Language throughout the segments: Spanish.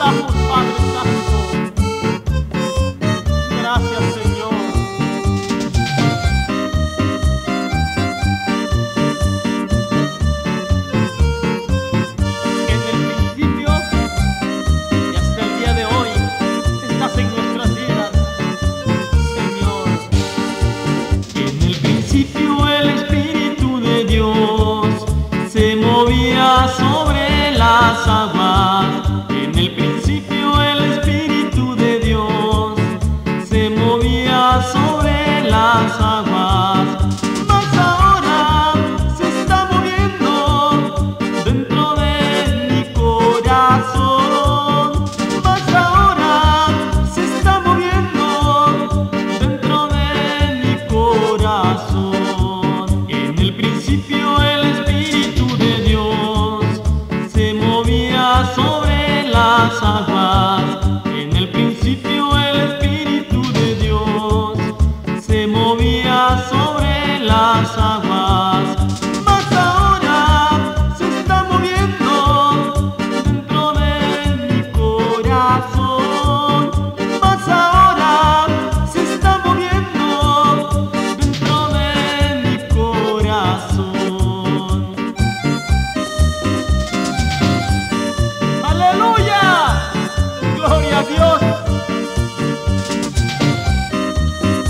estamos, Padre Santo. Gracias, Señor. En el principio y hasta el día de hoy estás en nuestras vidas, Señor. En el principio el Espíritu de Dios se movía sobre las aguas. En el principio el Espíritu de Dios se movía sobre las aguas, mas ahora se está moviendo dentro de mi corazón, mas ahora se está moviendo dentro de mi corazón. En el principio el Espíritu de Dios se movía sobre las aguas. En el principio el Espíritu de Dios se movía sobre las aguas, mas ahora se está moviendo dentro de mi corazón, mas ahora se está moviendo dentro de mi corazón. ¡Aleluya! ¡Gloria a Dios!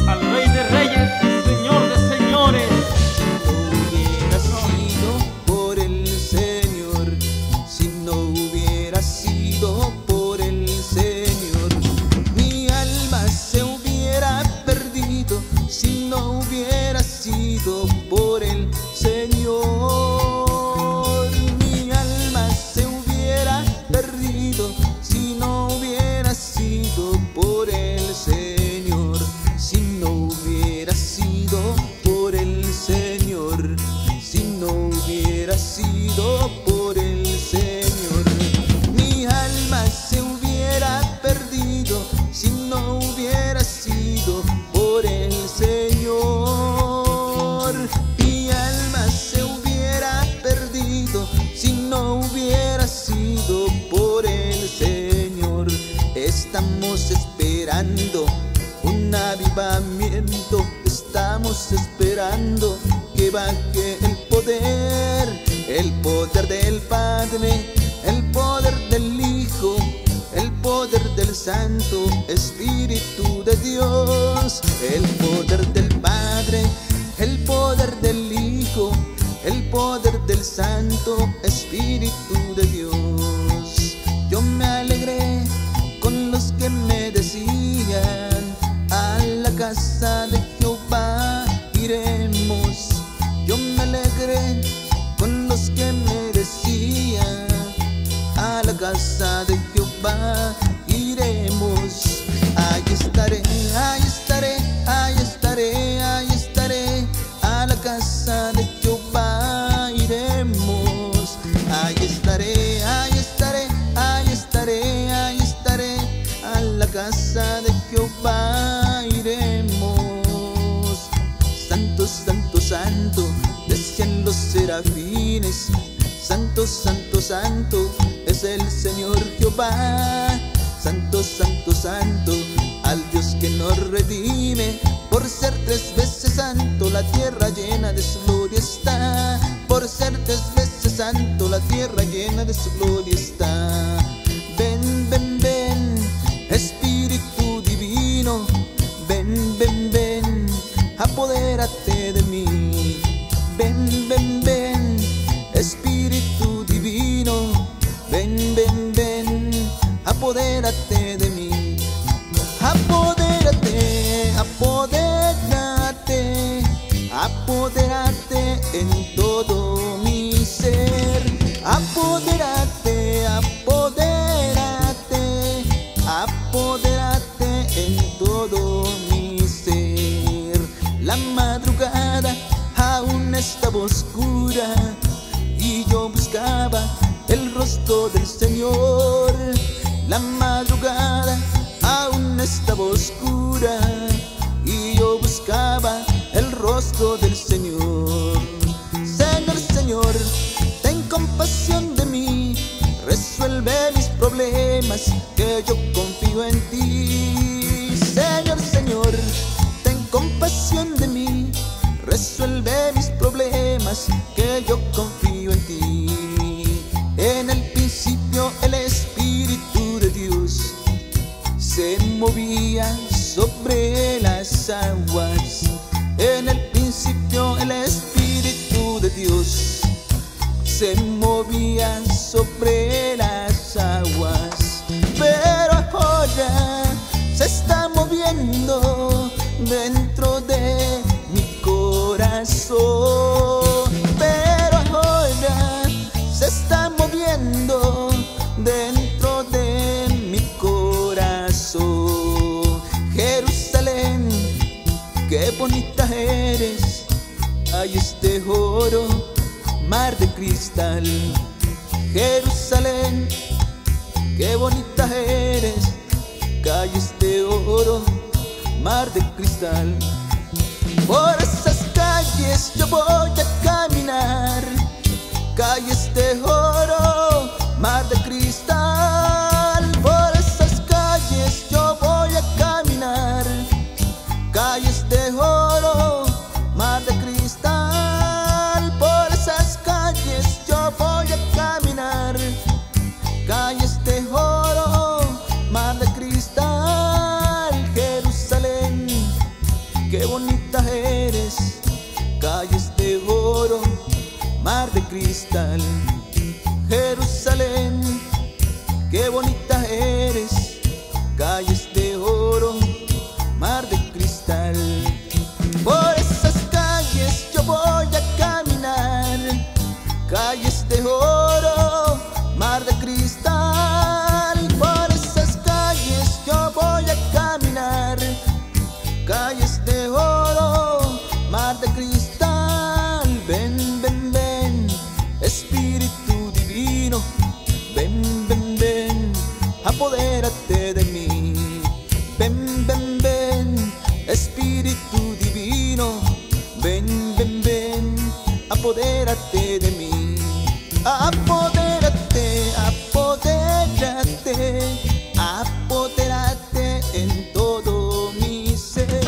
Al Rey de Reyes y Señor de Señores. Hubieras sido por el Señor, si no hubiera sido por el Señor. Mi alma se hubiera perdido, si no hubiera sido por el Señor. Mi alma se hubiera perdido, si no hubiera sido por el Señor. Si no hubiera sido por el Señor, si no hubiera sido por el Señor. Mi alma se hubiera perdido, si no hubiera sido por el Señor. Mi alma se hubiera perdido, si no hubiera sido por el Señor. Estamos esperando un avivamiento, estamos esperando que baje el poder del Padre, el poder del Hijo, el poder del Santo Espíritu de Dios. El poder del Padre, el poder del Hijo, el poder del Santo Espíritu de Dios. Yo me alegré con los que me decían: a la casa de Jehová iremos. Yo me alegré con los que me decían: a la casa de Jehová iremos. Ahí estaré, ahí estaré, ahí estaré, ahí estaré. A la casa de Jehová iremos. Ahí estaré, ahí estaré, ahí estaré, ahí estaré. A la casa de Jehová iremos. Santo, santo, santo, decían los serafines. Santo, santo, santo es el Señor Jehová. Santo, santo, santo, al Dios que nos redime. Por ser tres veces santo, la tierra llena de su gloria está. Por ser tres veces santo, la tierra llena de su gloria está. Ven, ven, ven, Espíritu Divino. Ven, ven, ven, apodérate de mí. Ven, ven, ven, Espíritu Divino, ven, ven, ven, apodérate de mí. Apodérate, apodérate, apodérate en todo mi ser. Apodérate, apodérate, apodérate en todo mi ser. La madrugada aún estaba oscura, y yo buscaba el rostro del Señor. La madrugada aún estaba oscura, y yo buscaba el rostro del Señor. Señor, Señor, ten compasión de mí, resuelve mis problemas. más, que yo confío en ti. Señor, Señor, ten compasión de mí, resuelve mis problemas, que yo confío en ti. En el principio el Espíritu de Dios se movía sobre las aguas. En el principio el Espíritu de Dios se movía sobre las aguas, pero ahora se está moviendo dentro de mi corazón. Pero ahora se está moviendo dentro de mi corazón. Jerusalén, qué bonita eres, ahí este oro, mar de cristal. Jerusalén, qué bonita eres, calles de oro, mar de cristal. Por esas calles yo voy a caminar, calles de oro, mar de cristal. Por esas calles yo voy a caminar, calles de oro, mar de cristal. Calles de oro, mar de cristal. Jerusalén, qué bonita eres, calles de oro, mar de cristal. Jerusalén, qué bonita eres, calles de oro, mar de cristal. Por esas calles yo voy a caminar, calles de oro, mar de cristal. Por esas calles yo voy a caminar, calles de oro, mar de cristal. Ven, ven, ven, Espíritu Divino, ven, ven, ven, apodérate de mí. Ven, ven, ven, Espíritu Divino, ven, ven, ven, apodérate de mí. Apodérate, apodérate en todo mi ser.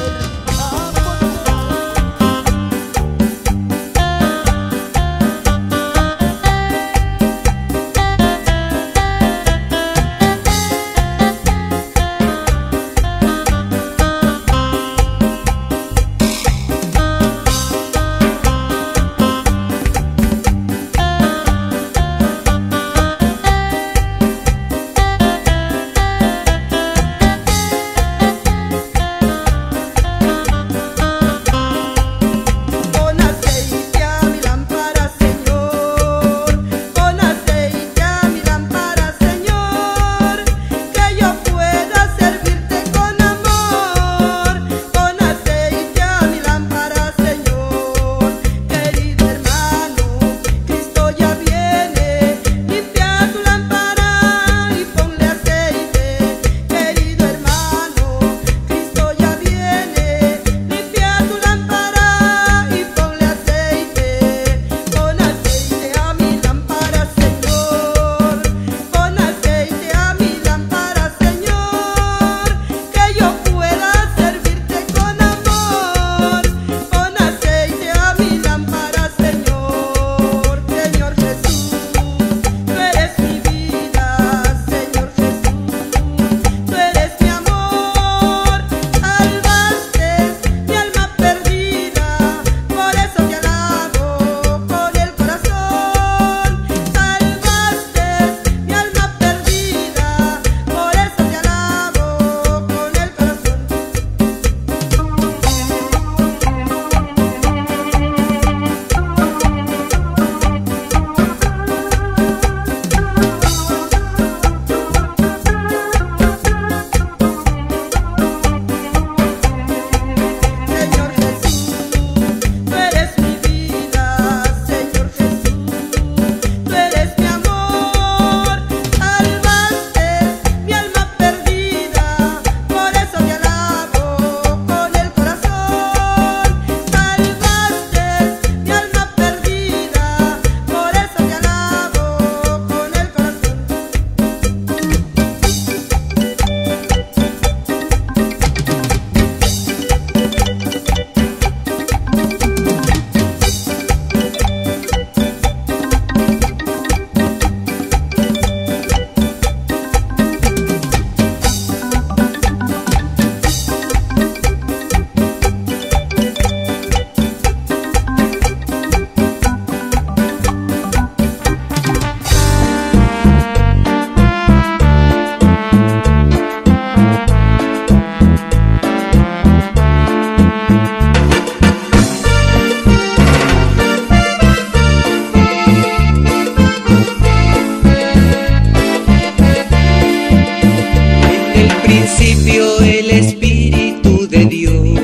principio el Espíritu de Dios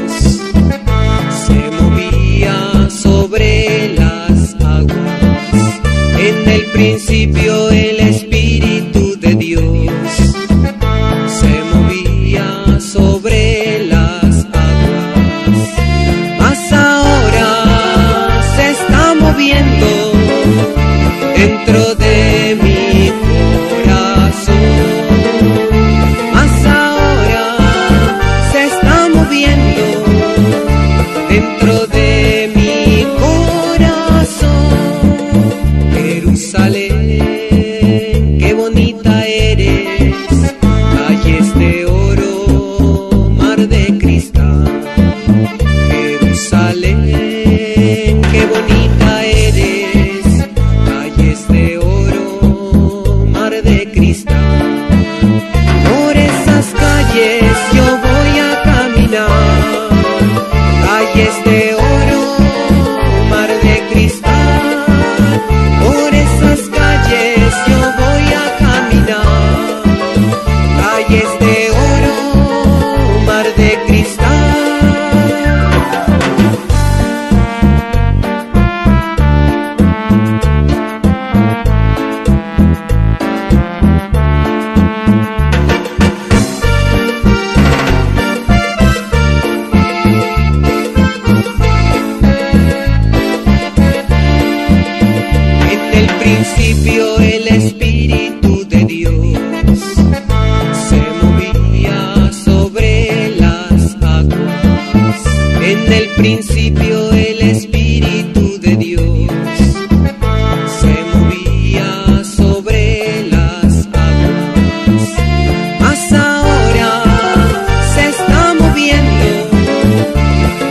se movía sobre las aguas. En el principio el Espíritu de Dios se movía sobre las aguas. Mas ahora se está moviendo dentro de mi corazón. Dentro de mi corazón, Jerusalén, qué bonita eres, calles de oro, mar de cristal. Jerusalén, qué bonita eres, calles de oro, mar de cristal. Por esas calles yo voy a caminar. Calles de oro, mar de cristal, por esas calles yo voy a caminar. Calles de oro, mar de cristal. Principio el Espíritu de Dios se movía sobre las aguas. En el principio el Espíritu de Dios se movía sobre las aguas. Mas ahora se está moviendo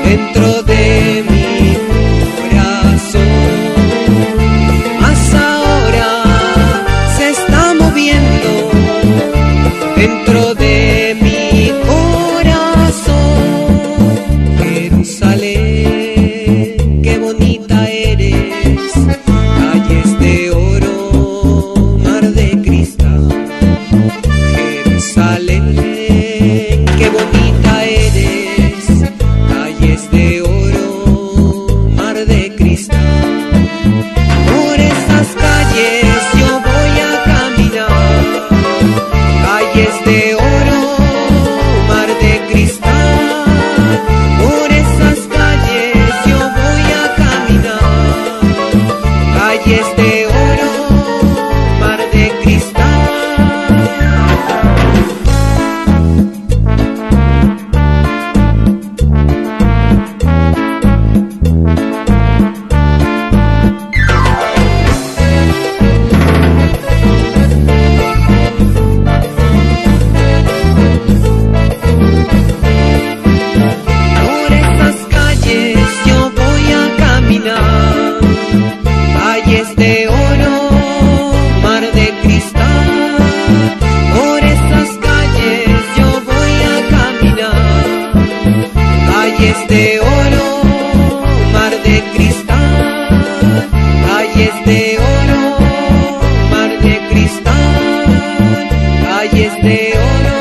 dentro de mi corazón. Dentro de mi corazón, Jerusalén, qué bonita eres, calles de oro, mar de cristal. Jerusalén, qué bonita eres, calles de oro, mar de cristal. Por esas calles yo voy a caminar. Calles de oro, mar de cristal, por esas calles yo voy a caminar. Calles de oro, mar de cristal. Calles de oro, mar de cristal, por esas calles yo voy a caminar. Calles de oro,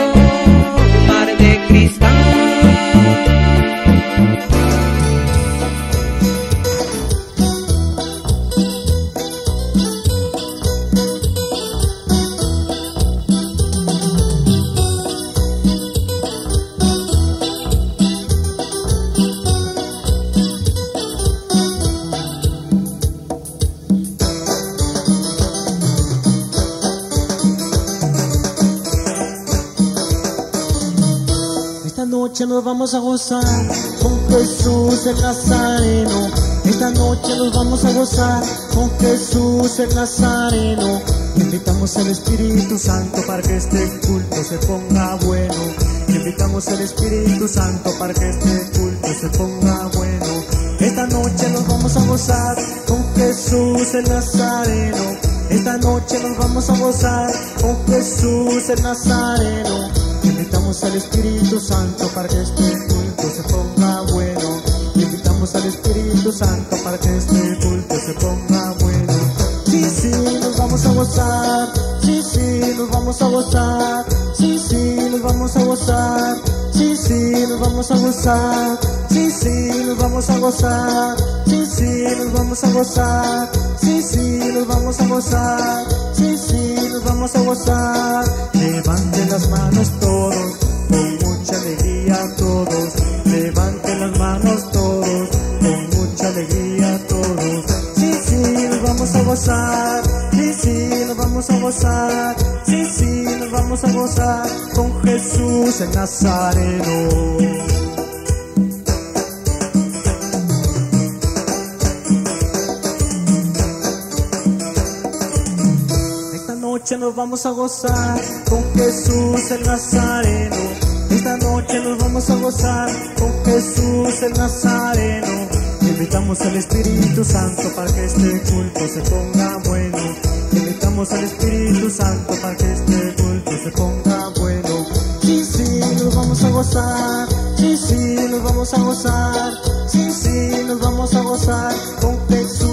mar de cristal, calles de oro, mar de cristal, calles de oro, mar de cristal. Esta noche nos vamos a gozar con Jesús el Nazareno. Esta noche nos vamos a gozar con Jesús el Nazareno. Invitamos al Espíritu Santo para que este culto se ponga bueno. Invitamos al Espíritu Santo para que este culto se ponga bueno. Esta noche nos vamos a gozar con Jesús el Nazareno. Esta noche nos vamos a gozar con Jesús el Nazareno. Invitamos al Espíritu Santo para que este culto se ponga bueno. Invitamos al Espíritu Santo para que este culto se ponga bueno. Sí, sí, nos vamos a gozar. Sí, sí, nos vamos a gozar. Sí, sí, nos vamos a gozar. vamos a gozar, sí, sí, nos vamos a gozar, sí, sí, nos vamos a gozar, sí, sí, nos vamos a gozar, sí, sí, nos vamos a gozar, sí, sí, nos vamos a gozar. Levanten las manos todos, con mucha alegría todos, levanten las manos todos, con mucha alegría todos, sí, sí, nos vamos a gozar, sí, sí, nos vamos a gozar, sí, sí, nos vamos a gozar con Jesús el Nazareno. Esta noche nos vamos a gozar con Jesús el Nazareno. Esta noche nos vamos a gozar con Jesús el Nazareno. Invitamos al Espíritu Santo para que este culto se ponga bueno. Invitamos al Espíritu Santo para que este culto se ponga bueno. Sí, sí, nos vamos a gozar, sí, sí, nos vamos a gozar, sí, sí, nos vamos a gozar con Jesús